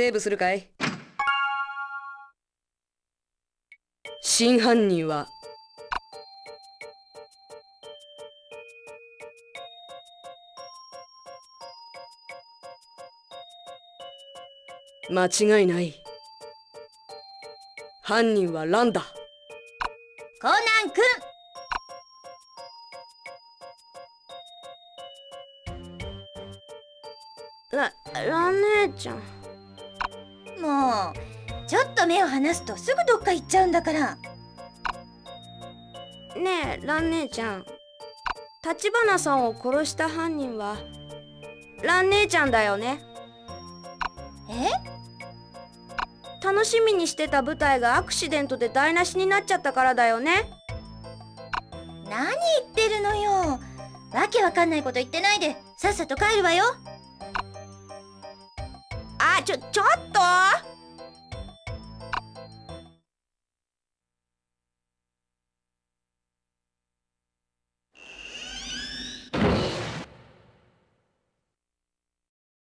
セーブするかい？真犯人は間違いない。犯人はランだ。コナン君、ラン姉ちゃん、もうちょっと目を離すとすぐどっか行っちゃうんだから。ねえラン姉ちゃん、立花さんを殺した犯人はラン姉ちゃんだよね。え？楽しみにしてた舞台がアクシデントで台無しになっちゃったからだよね。何言ってるのよ。わけわかんないこと言ってないでさっさと帰るわよ。ちょっと！